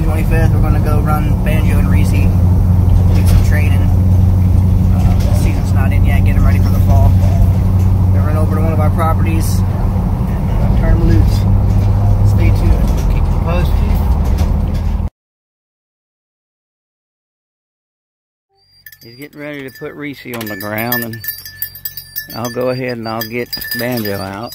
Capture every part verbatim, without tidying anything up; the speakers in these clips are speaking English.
June twenty-fifth, we're going to go run Banjo and Reesy, do some training. Uh, the season's not in yet, getting ready for the fall. We're going to run over to one of our properties and turn them loose. Stay tuned. Keep them posted. He's getting ready to put Reesy on the ground, and I'll go ahead and I'll get Banjo out.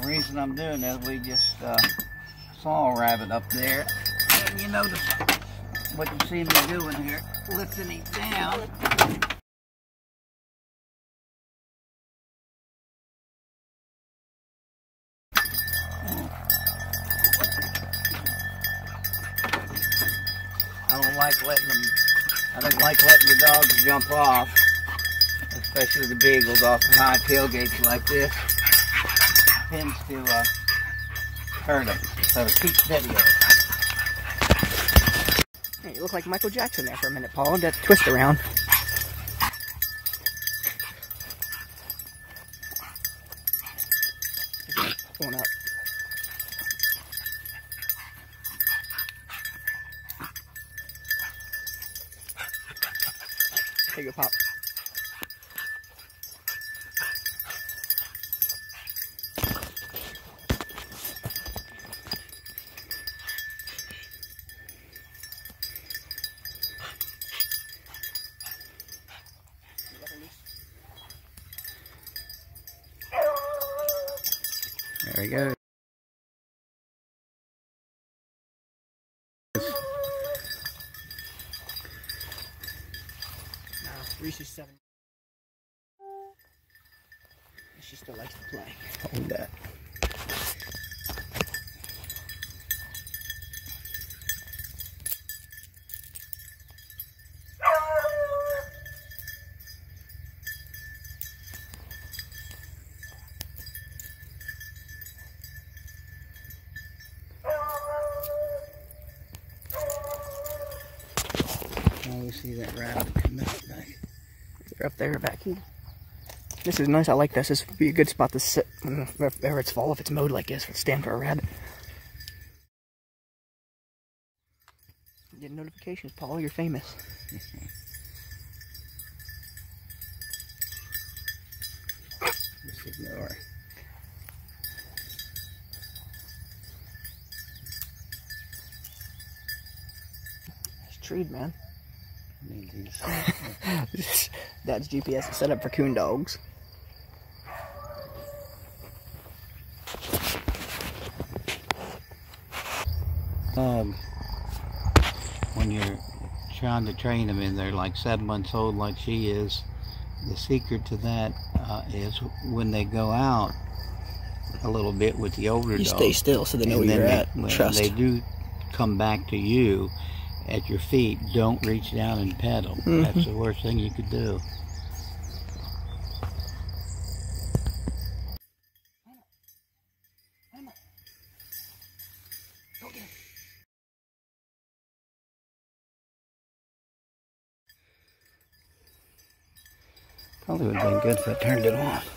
The reason I'm doing that, we just uh, saw a rabbit up there, and you notice what you see me doing here, lifting him down. I don't like letting them, I don't like letting the dogs jump off, especially the beagles off the high tailgates like this. It tends to uh, hurt them, so keep steady on it. Hey, you look like Michael Jackson there for a minute, Paul. That twist around. Going up. There you go, Pop. There we go. Reesy's seven. She still likes to play. Hold that. Now we see that rabbit coming up tonight. They're up there, back here. This is nice. I like this. This would be a good spot to sit whenever it's fall, if it's mowed like this, for stand for a rabbit. Get notifications, Paul. You're famous. Just ignore. That's treed, man. That's G P S set up for coon dogs. Um, when you're trying to train them in there, like seven months old, like she is, the secret to that uh, is when they go out a little bit with the older dogs, you stay still so they know where you're at. Trust. They do come back to you. At your feet, don't reach down and pet them. Mm-hmm. That's the worst thing you could do. Probably would have been good if I turned it off.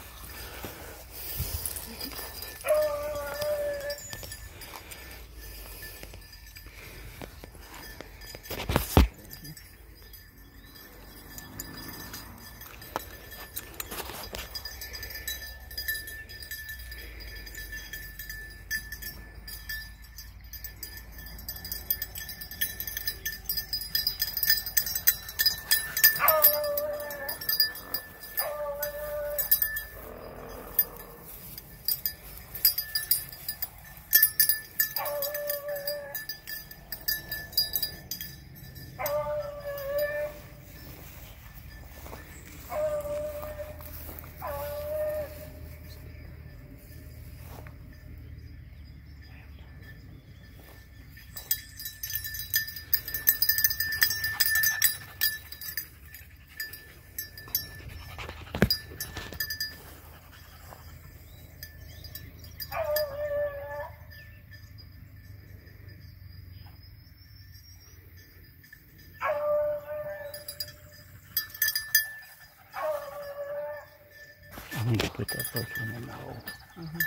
put that first one in the hole. Mm-hmm.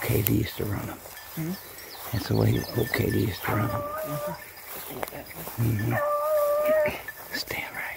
Katie used to run them. Mm-hmm. That's the way old Katie used to run them. Mm-hmm. Mm-hmm. Stand right here.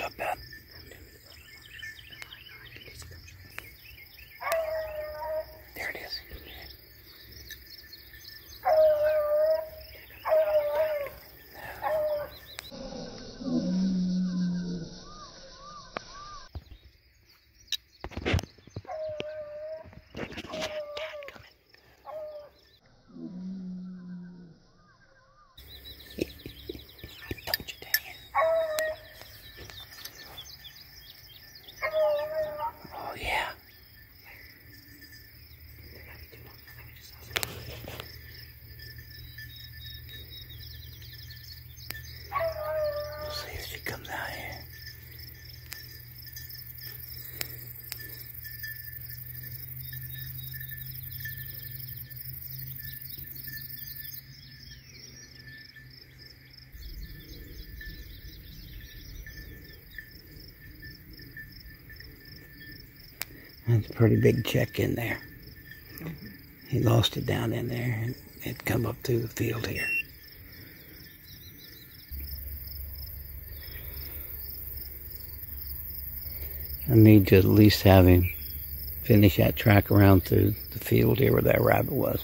job, Ben. There it is. That's a pretty big check in there. Mm-hmm. He lost it down in there and it come up through the field here. I need to at least have him finish that track around through the field here where that rabbit was.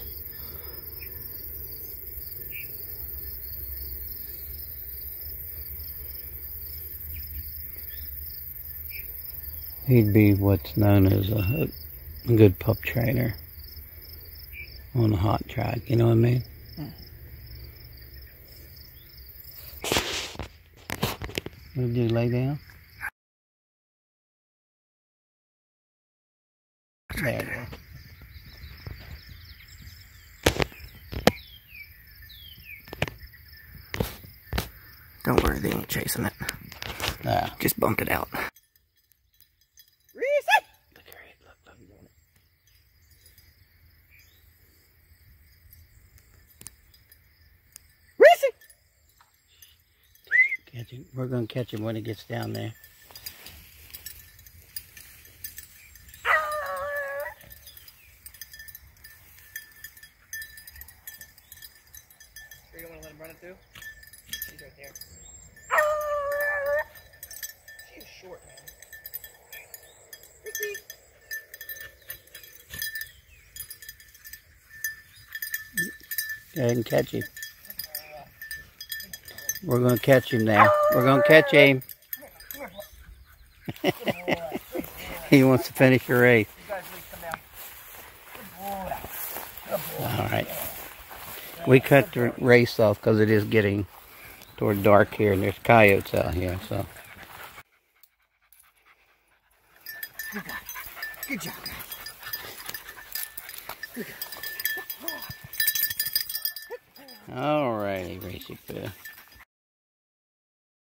He'd be what's known as a, a good pup trainer on a hot track, you know what I mean? Mm. What do you lay down? There you go. Don't worry, they ain't chasing it. Nah. Just bumped it out. We're going to catch him when he gets down there. You don't want to let him run it through? He's right there. She's short, man. Reesy. Go ahead and catch him. We're going to catch him now. We're going to catch him. He wants to finish the race. All right. We cut the race off because it is getting toward dark here and there's coyotes out here. So. Good job, guys. Good job. All righty, Reesy.